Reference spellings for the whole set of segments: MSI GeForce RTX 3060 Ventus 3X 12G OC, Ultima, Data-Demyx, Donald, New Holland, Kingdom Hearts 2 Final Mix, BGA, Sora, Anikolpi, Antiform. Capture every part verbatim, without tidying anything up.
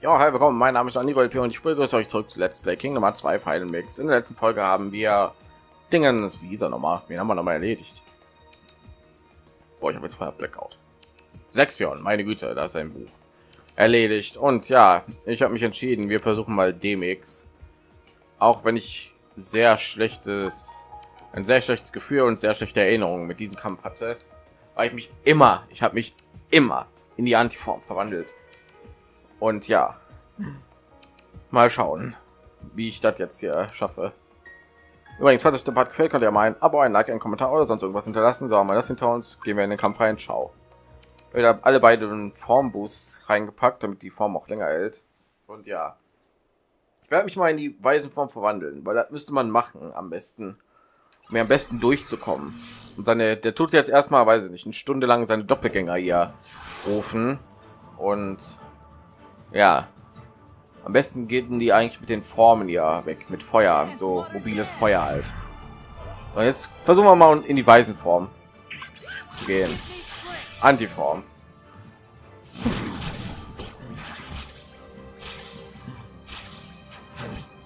Ja, hi, willkommen. Mein Name ist Anikolpi und ich begrüße euch zurück zu Let's Play Kingdom Hearts zwei Final Mix. In der letzten Folge haben wir Dingens, wie dieser nochmal, wen haben wir nochmal erledigt? Boah, ich habe jetzt vorher Blackout. Sektion, meine Güte, da ist ein Buch. Erledigt. Und ja, ich habe mich entschieden, wir versuchen mal Demyx. Auch wenn ich sehr schlechtes, ein sehr schlechtes Gefühl und sehr schlechte Erinnerungen mit diesem Kampf hatte, weil ich mich immer, ich habe mich immer in die Antiform verwandelt. Und ja, mal schauen, wie ich das jetzt hier schaffe. Übrigens, falls euch der Part gefällt, könnt ihr mal ein Abo, ein Like, einen Kommentar oder sonst irgendwas hinterlassen. So, haben wir das hinter uns, gehen wir in den Kampf rein, ciao. Ich habe alle beiden Formboosts reingepackt, damit die Form auch länger hält. Und ja, ich werde mich mal in die Waisenform verwandeln, weil das müsste man machen am besten, um mir am besten durchzukommen. Und seine, der tut jetzt erstmal, weiß ich nicht, eine Stunde lang seine Doppelgänger hier rufen und... ja, am besten geht die eigentlich mit den Formen ja weg, mit Feuer, so mobiles Feuer halt. Und jetzt versuchen wir mal in die Waisenform zu gehen. Antiform.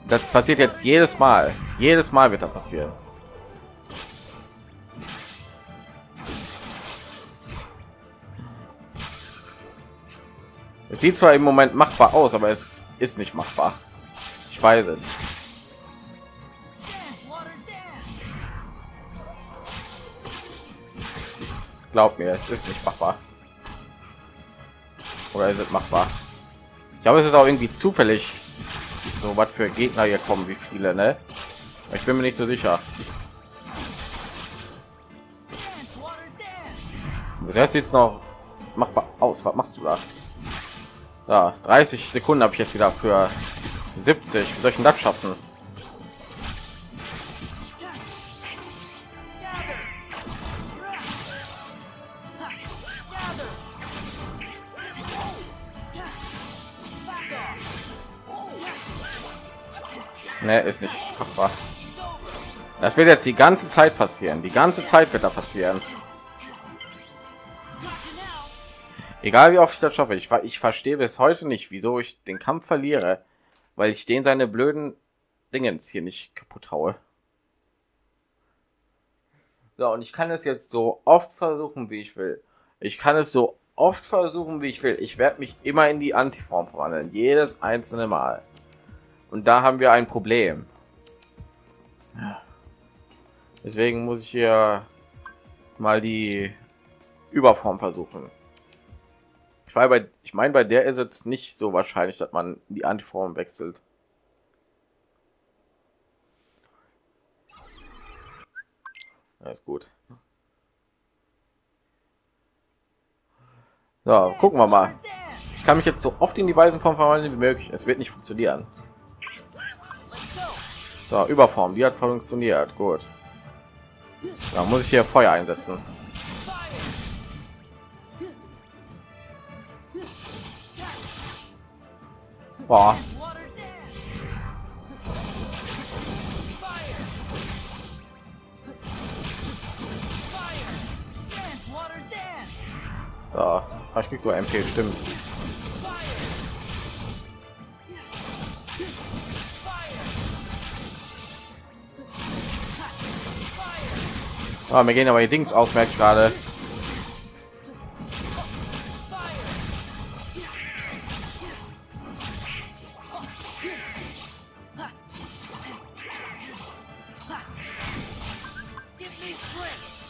Das passiert jetzt jedes Mal. Jedes Mal wird das passieren. Es sieht zwar im Moment machbar aus, aber es ist nicht machbar. Ich weiß es. Glaub mir, es ist nicht machbar. Oder ist es machbar? Ich glaube, es ist auch irgendwie zufällig, so was für Gegner hier kommen, wie viele, ne? Ich bin mir nicht so sicher. Bis jetzt sieht es noch machbar aus. Was machst du da? Da, dreißig Sekunden habe ich jetzt wieder für siebzig. Wie soll ich denn das schaffen? Ne, ist nicht machbar. Das wird jetzt die ganze Zeit passieren. Die ganze Zeit wird da passieren. Egal wie oft ich das schaffe, ich, ich verstehe bis heute nicht, wieso ich den Kampf verliere, weil ich den seine blöden Dingens hier nicht kaputt haue. So, und ich kann es jetzt so oft versuchen, wie ich will. Ich kann es so oft versuchen, wie ich will. Ich werde mich immer in die Antiform verwandeln, jedes einzelne Mal. Und da haben wir ein Problem. Deswegen muss ich hier mal die Überform versuchen. Ich war bei, ich meine, bei der ist es nicht so wahrscheinlich, dass man die Antiform wechselt. Alles ja, gut. So, gucken wir mal. Ich kann mich jetzt so oft in die Waisenform verwandeln wie möglich. Es wird nicht funktionieren. So, Überform, die hat funktioniert. Gut. Da muss ich hier Feuer einsetzen. Boah. So, ich krieg so M P, stimmt. Oh, mir gehen aber die Dings aus, merkt gerade.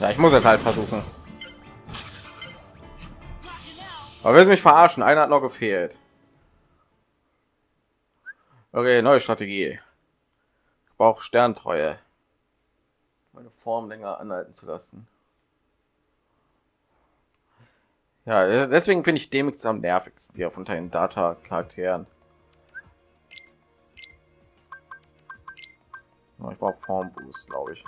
Ja, ich muss jetzt halt versuchen. Aber will mich verarschen? Einer hat noch gefehlt. Okay, neue Strategie. Ich brauche Sterntreue. Meine Form länger anhalten zu lassen. Ja, deswegen finde ich Demyx am nervigsten hier von den Data-Charakteren. Ich brauche Formboost, glaube ich.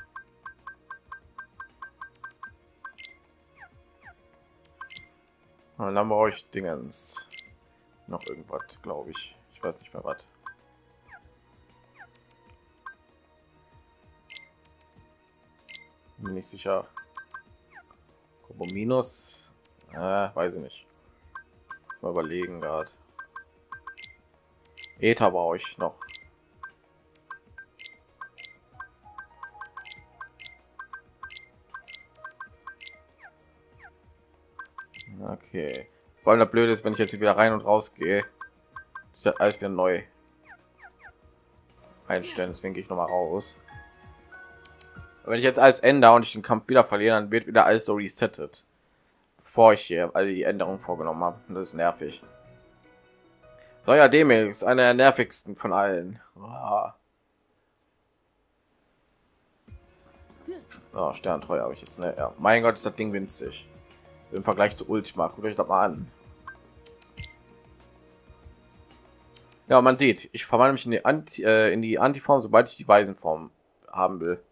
Und dann brauche ich Dingens noch irgendwas, glaube ich. Ich weiß nicht mehr was. Bin nicht sicher. Kombo minus, äh, weiß ich nicht. Mal überlegen gerade. Ether brauche ich noch. Okay. Vor allem das Blöde ist, wenn ich jetzt hier wieder rein und raus gehe, ist das alles wieder neu einstellen. Deswegen gehe ich noch mal raus. Und wenn ich jetzt alles ändere und ich den Kampf wieder verliere, dann wird wieder alles so resettet, bevor ich hier alle die Änderungen vorgenommen habe. Und das ist nervig. So, ja, Data-Demyx ist einer der nervigsten von allen. Oh. Oh, Sterntreue habe ich jetzt, ne? Ja. Mein Gott, ist das Ding winzig. Im Vergleich zu Ultima. Guckt euch das mal an. Ja, man sieht, ich verwandle mich in die Anti, äh, in die Antiform, sobald ich die Weisenform haben will.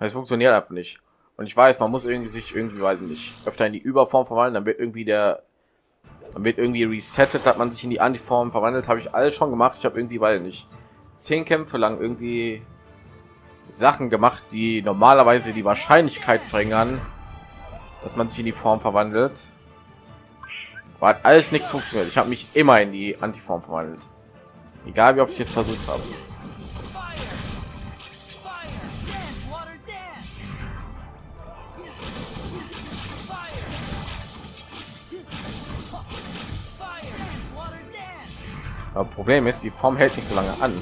Es funktioniert einfach nicht. Und ich weiß, man muss irgendwie sich irgendwie, weiß nicht, öfter in die Überform verwandeln, dann wird irgendwie der, dann wird irgendwie resettet, dass man sich in die Antiform verwandelt. Habe ich alles schon gemacht. Ich habe irgendwie, weil nicht zehn Kämpfe lang irgendwie Sachen gemacht, die normalerweise die Wahrscheinlichkeit verringern, dass man sich in die Form verwandelt. War alles nichts funktioniert. Ich habe mich immer in die Antiform verwandelt, egal wie oft ich jetzt versucht habe. Aber Problem ist, die Form hält nicht so lange an.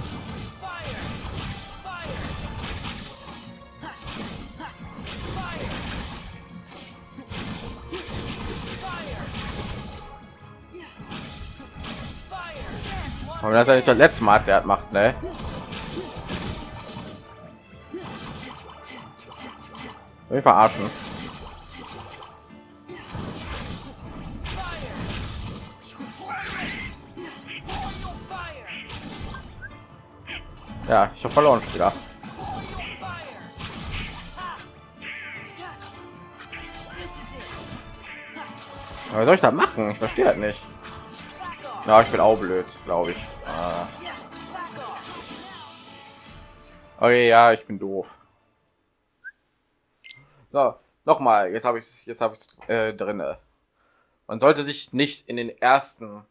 Aber das ist ja nicht das letzte Mal, der hat macht, ne? Will ich verarschen? Ja, ich habe verloren wieder. Was soll ich da machen? Ich verstehe halt nicht. Na, ja, ich bin auch blöd, glaube ich. Ah. Okay, ja, ich bin doof. So, nochmal, jetzt habe ich jetzt habe ich äh, drinne. Man sollte sich nicht in den ersten,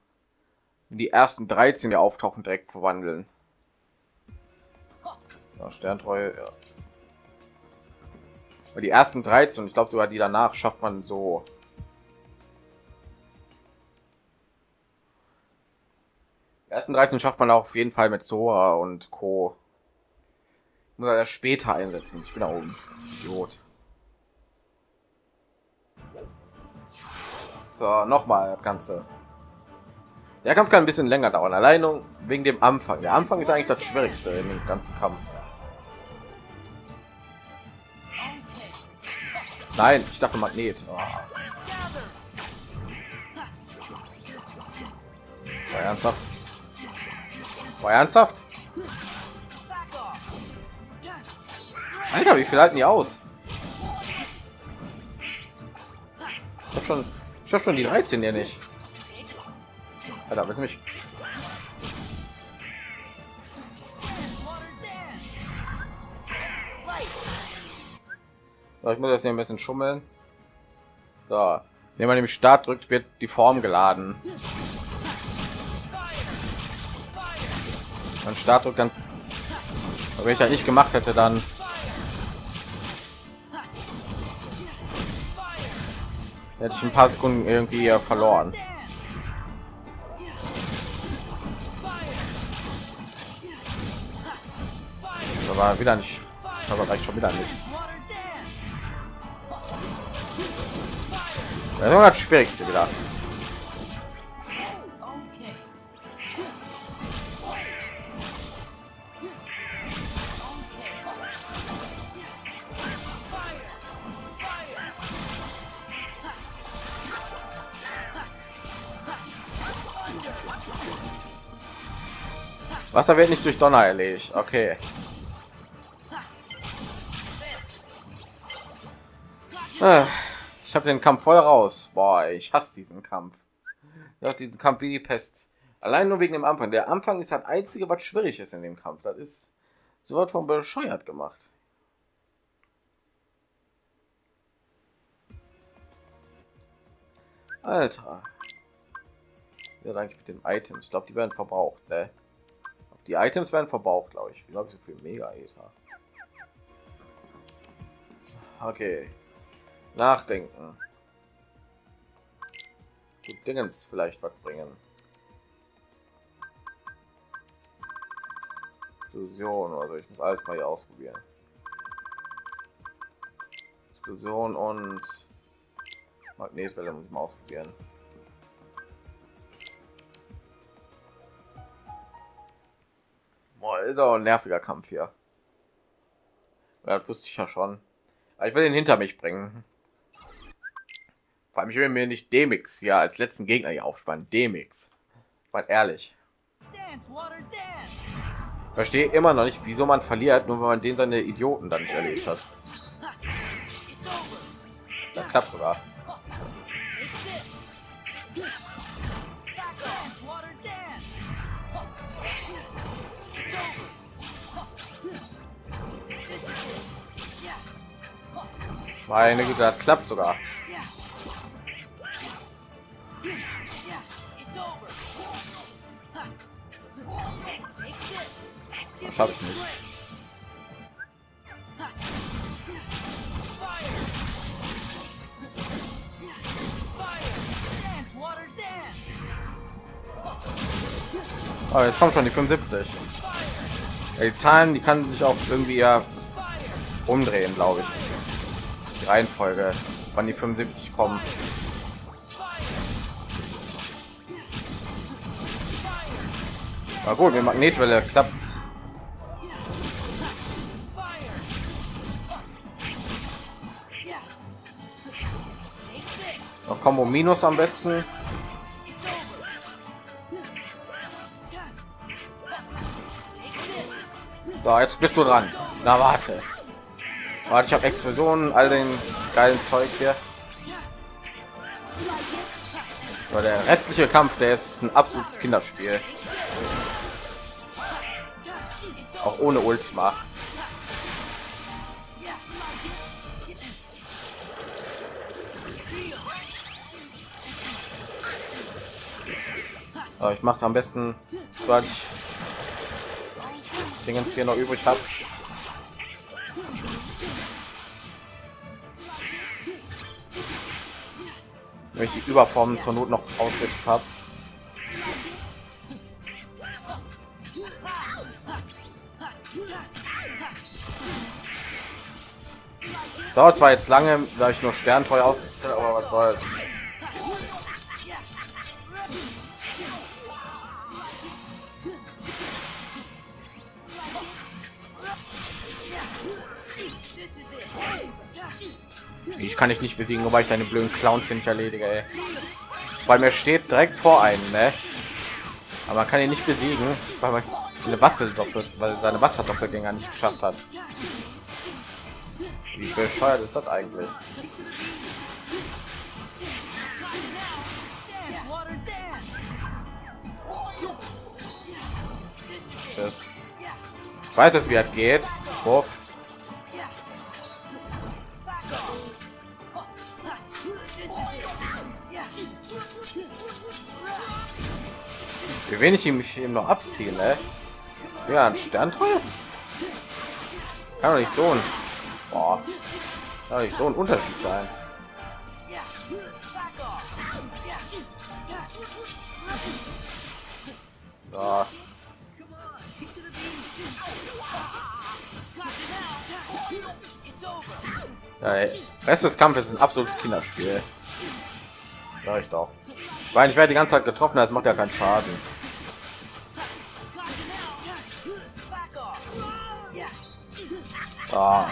in die ersten dreizehn, die auftauchen, direkt verwandeln. Ja, Sterntreue, ja. Weil die ersten dreizehn, und ich glaube sogar die danach, schafft man so. Ersten dreizehn schafft man auf jeden Fall mit Sora und Co. Muss er später einsetzen. Ich bin da oben. Idiot. So, nochmal das Ganze. Der Kampf kann ein bisschen länger dauern. Allein wegen dem Anfang. Der Anfang ist eigentlich das Schwierigste in dem ganzen Kampf. Nein, ich dachte Magnet. Oh. Ja, ernsthaft? War ernsthaft? Alter, wie viel halten die aus? Ich hab schon, ich hab schon die dreizehn hier nicht. Alter, willst du mich? So, ich muss jetzt hier ein bisschen schummeln. So, wenn man nämlich Start drückt, wird die Form geladen. Dann Start drückt, dann, wenn ich das nicht gemacht hätte, dann hätte ich ein paar Sekunden irgendwie verloren. Aber wieder nicht, aber gleich schon wieder nicht. Das war das Schwierigste wieder. Wasser wird nicht durch Donner erledigt. Okay. Ah, ich habe den Kampf voll raus. Boah, ich hasse diesen Kampf. Ich hasse diesen Kampf wie die Pest. Allein nur wegen dem Anfang. Der Anfang ist das Einzige, was schwierig ist in dem Kampf. Das ist so was von bescheuert gemacht. Alter. Ja, eigentlich mit den Items. Ich glaube, die werden verbraucht. Ne? Die Items werden verbraucht, glaube ich. Ich glaube, so viel Mega-Ether. Okay. Nachdenken. Die Dingens vielleicht was bringen. Explosion, also ich muss alles mal hier ausprobieren. Explosion und Magnetwelle muss ich mal ausprobieren. Boah, ist auch ein nerviger Kampf hier. Ja, das wusste ich ja schon. Aber ich will den hinter mich bringen. Vor allem, ich will mir nicht Demyx hier als letzten Gegner hier aufspannen. Demyx. Ich meine, ehrlich. Ich verstehe immer noch nicht, wieso man verliert, nur wenn man den seine Idioten dann nicht erledigt hat. Das klappt sogar. Meine Güte, das klappt sogar. Das habe ich nicht. Oh, jetzt kommt schon die fünfundsiebzig. Ja, die Zahlen, die kann sich auch irgendwie ja umdrehen, glaube ich. Die Reihenfolge, wann die fünfundsiebzig kommen. Na gut, mit Magnetwelle klappt's. Noch Combo Minus am besten. So, jetzt bist du dran. Na warte. Warte, ich habe Explosionen, all den geilen Zeug hier. Aber der restliche Kampf, der ist ein absolutes Kinderspiel. Auch ohne Ultima. Aber ich mache am besten, weil ich den ganzen hier noch übrig habe. Welche Überformen zur Not noch ausgerüstet habe. Es dauert zwar jetzt lange, da ich nur sterntreu ausgerüstet habe, aber was soll's. Ich kann dich nicht besiegen, nur weil ich deine blöden Clowns hier nicht erledige, ey. Weil mir steht direkt vor einem, ne? Aber man kann ihn nicht besiegen, weil man eine Wasserdoppel, weil seine Wasserdoppelgänger nicht geschafft hat. Wie bescheuert ist das eigentlich? Tschüss. Ich weiß jetzt, wie das geht. Wurf. Wie wenig ich mich eben noch abziehen, ne? Ja, ein Sternteil? Kann doch nicht so ein... Boah. Kann doch nicht so ein Unterschied sein. So. Ja, der Rest des Kampfes ist ein absolutes Kinderspiel. Ja, ich doch. Weil ich werde die ganze Zeit getroffen, das macht ja keinen Schaden. So.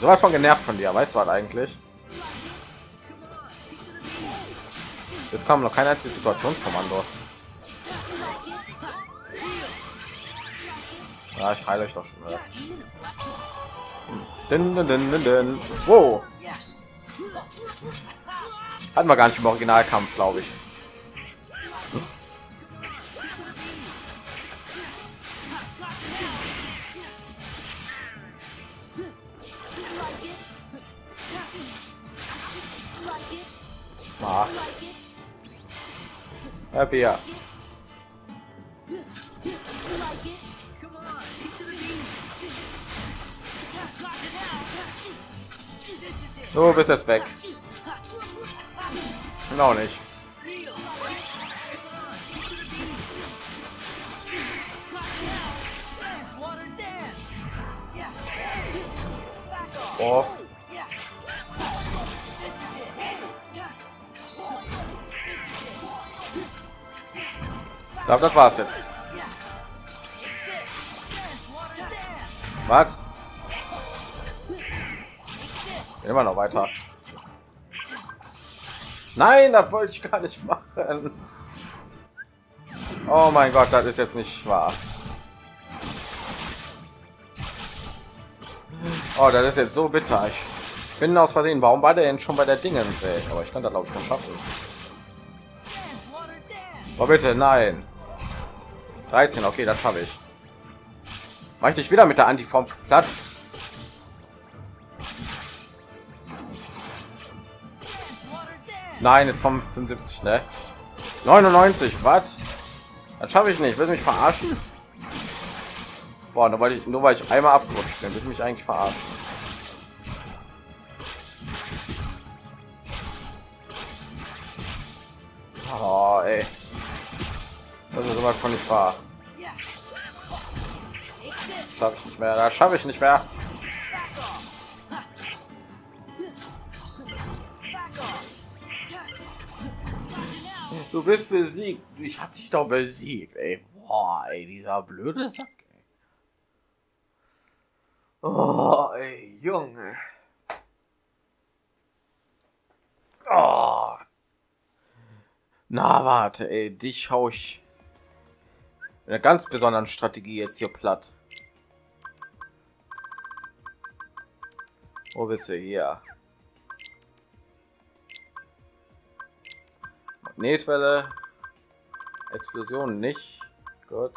So was von genervt von dir, weißt du halt eigentlich. Jetzt kam noch kein einziges Situationskommando. Ja, ich heile euch doch schon wieder. Dun, dun, dun, dun, dun. Wow. Hatten wir gar nicht im Originalkampf, glaube ich. Hm? Ah. Happy, ja. So bist es weg. Genau nicht. Off. Ich glaube, das war's jetzt. Was? Immer noch weiter. Nein, das wollte ich gar nicht machen. Oh mein Gott, das ist jetzt nicht wahr. Oh, das ist jetzt so bitter. Ich bin aus Versehen. Warum war der denn schon bei der Dingens? Aber ich kann das, glaube ich, nicht schaffen. Oh, bitte, nein. dreizehn, okay, das schaffe ich. Mach ich dich wieder mit der Antiform platt? Nein, jetzt kommen fünfundsiebzig, ne? neunundneunzig, was? Das schaffe ich nicht. Willst du mich verarschen? Boah, nur weil ich, nur weil ich einmal abgerutscht bin, willst du mich eigentlich verarschen? Oh, ey. Das ist immer von nicht wahr. Das schaffe ich nicht mehr. Das schaffe ich nicht mehr. Du bist besiegt. Ich hab dich doch besiegt, ey. Boah, ey, dieser blöde Sack. Ey. Oh, ey, Junge. Oh. Na, warte, ey, dich hau ich in einer ganz besonderen Strategie jetzt hier platt. Wo bist du hier? Magnetwelle, Explosion nicht. Gut.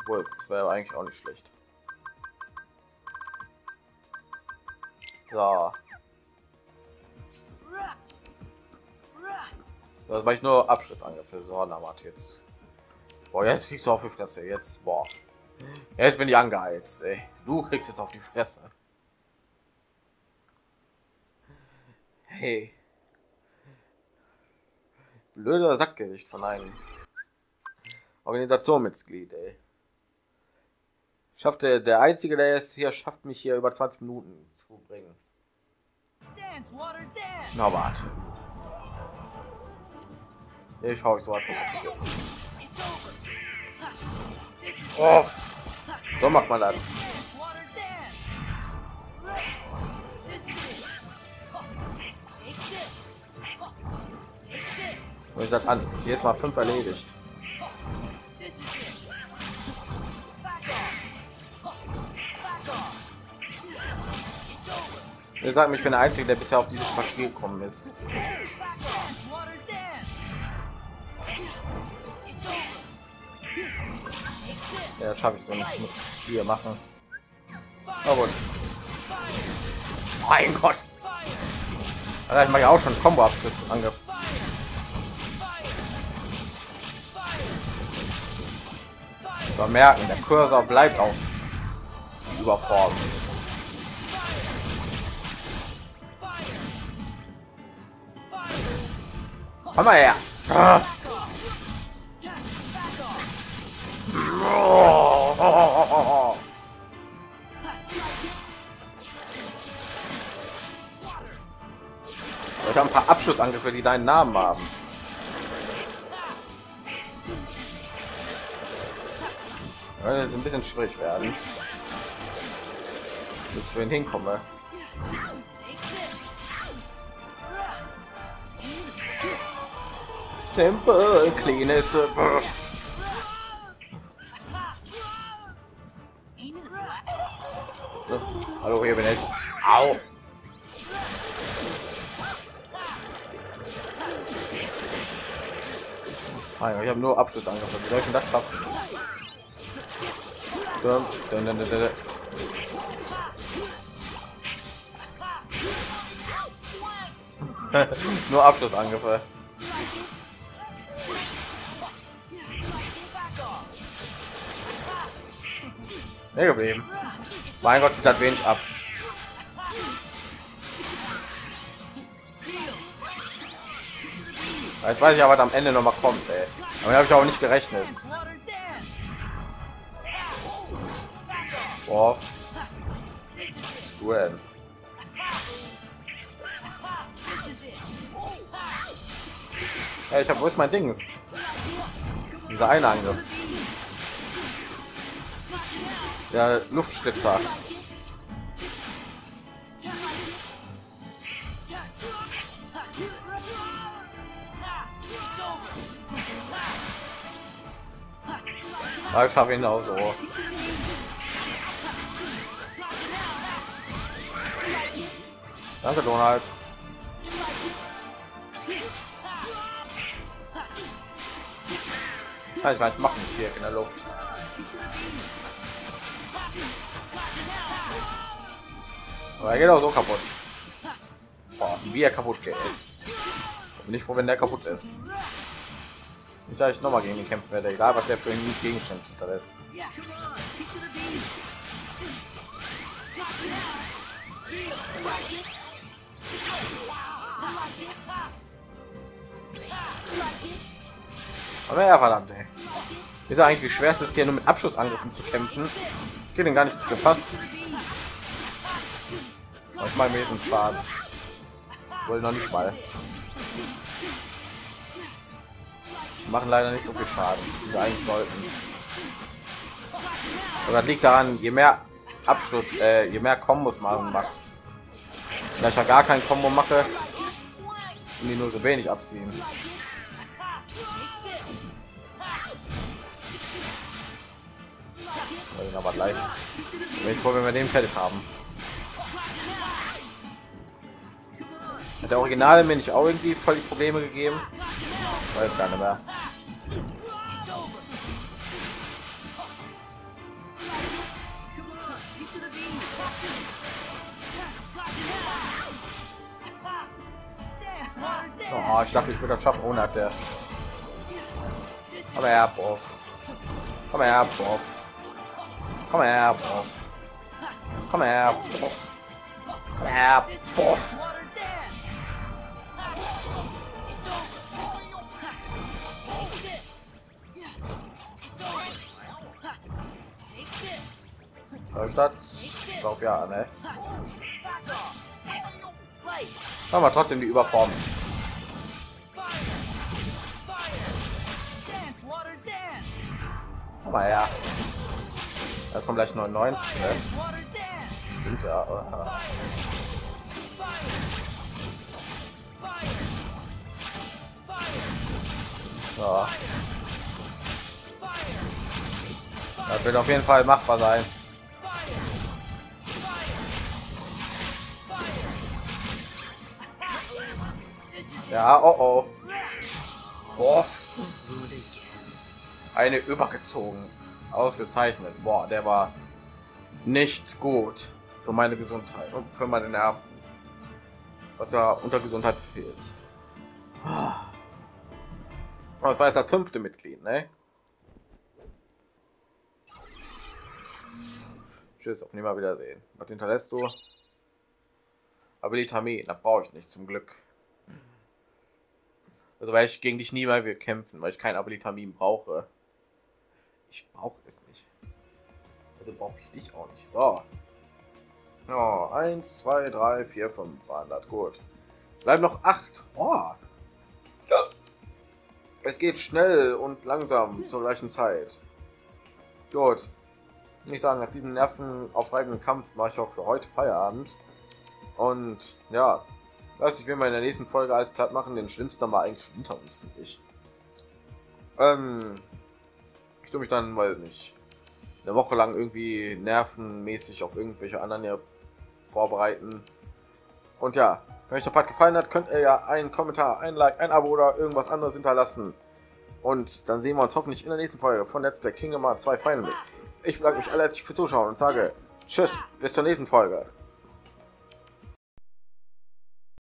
Obwohl, das wäre eigentlich auch nicht schlecht. So. Das war ich nur Abschlussangriff. So, na warte jetzt. Boah, jetzt kriegst du auf die Fresse. Jetzt, boah. Jetzt bin ich angeheizt, ey. Du kriegst jetzt auf die Fresse. Hey. Blöder Sackgesicht von einem Organisationsmitglied, ey. Schafft der, der Einzige, der es hier schafft, mich hier über zwanzig Minuten zu bringen. Na warte. Ich hau ich so einfach jetzt. Oh, so macht man das. Und ich sag an, jetzt mal fünf erledigt. Ich sag mir, ich bin der Einzige, der bisher auf dieses Strategie gekommen ist. Ja, schaffe ich so nicht. Ich muss hier machen. Oh gut. Mein Gott. Alter, ich mache ja auch schon Combo-Abschluss-Angriff. So, merken, der Cursor bleibt auf Überformen. Komm mal her. Ah. Oh, oh, oh, oh, oh. Ich habe ein paar Abschussangriffe, die deinen Namen haben. Das ist ein bisschen schwierig werden, bis ich zu ihnen hinkomme. Simple, cleanes. Hallo, hier bin ich. Au! Nein, ich habe nur Abschlussangriff. Wie soll ich denn das schaffen? Nur Abschlussangriffe. Nee, geblieben. Mein Gott, sieht das wenig ab. Jetzt weiß ich aber, was am Ende noch mal kommt, ey. Aber habe ich auch nicht gerechnet. Boah. Duell. Hey, ich habe, wo ist mein Dings? Dieser eine Angriff. Der Luftschlitzer. Ich schaffe ihn auch so. Danke, Donald. Ja, ich meine, ich mache mich hier in der Luft. Aber er geht auch so kaputt. Boah, wie er kaputt geht. Bin ich froh, wenn der kaputt ist. Ich sage, ich nochmal gegen ihn kämpfen werde, egal was der für einen Gegenstand hinterlässt. Aber ja, verdammt, ey. Ist ja eigentlich, wie schwer es ist, hier nur mit Abschussangriffen zu kämpfen. Ich habe den gar nicht gepasst. Auf meinem Wesen Schaden. Wohl noch nicht mal. Machen leider nicht so viel Schaden, wie sie eigentlich sollten. Aber das liegt daran, je mehr Abschluss, äh, je mehr Kombos man macht. Da ich ja gar kein Kombo mache, und die nur so wenig abziehen. Aber gleich. Ich wollte, wenn wir den fertig haben. Hat der Originale mir nicht auch irgendwie voll die Probleme gegeben? Weiß gar nicht mehr. Oh, ich dachte, ich würde das schaffen ohne hat der. Komm her, Bob. Komm her, Bob. Komm her, Bob. Komm her, Bob. Komm her, Bob. Stadt, ich glaube ja, ne? Aber trotzdem die Überform. Aber ja, das kommt gleich neunundneunzig. Ne? Stimmt ja. Oder? So. Das wird auf jeden Fall machbar sein. Ja, oh oh. Boah. Eine übergezogen. Ausgezeichnet. Boah, der war nicht gut für meine Gesundheit und für meine Nerven. Was ja unter Gesundheit fehlt. Das war jetzt das fünfte Mitglied, ne? Tschüss, auf nimmer Wiedersehen. Was hinterlässt du? Habilitamin, da brauche ich nicht, zum Glück. Also weil ich gegen dich nie mehr will kämpfen, weil ich kein Abilitamin brauche. Ich brauche es nicht. Also brauche ich dich auch nicht. So. Oh, eins, zwei, drei, vier, fünf waren das. Gut. Bleiben noch acht. Oh. Ja. Es geht schnell und langsam zur gleichen Zeit. Gut. Ich sage, nach diesem nervenaufreibenden Kampf mache ich auch für heute Feierabend. Und ja. Weiß nicht, wie wir in der nächsten Folge alles platt machen, den schlimmsten war eigentlich schon hinter uns, finde ich. Ähm, ich tue mich dann, weiß nicht, eine Woche lang irgendwie nervenmäßig auf irgendwelche anderen hier vorbereiten. Und ja, wenn euch der Part gefallen hat, könnt ihr ja einen Kommentar, ein Like, ein Abo oder irgendwas anderes hinterlassen. Und dann sehen wir uns hoffentlich in der nächsten Folge von Let's Play Kingdom Hearts zwei Final Mix. Ich bedanke mich alle herzlich fürs Zuschauen und sage Tschüss, bis zur nächsten Folge.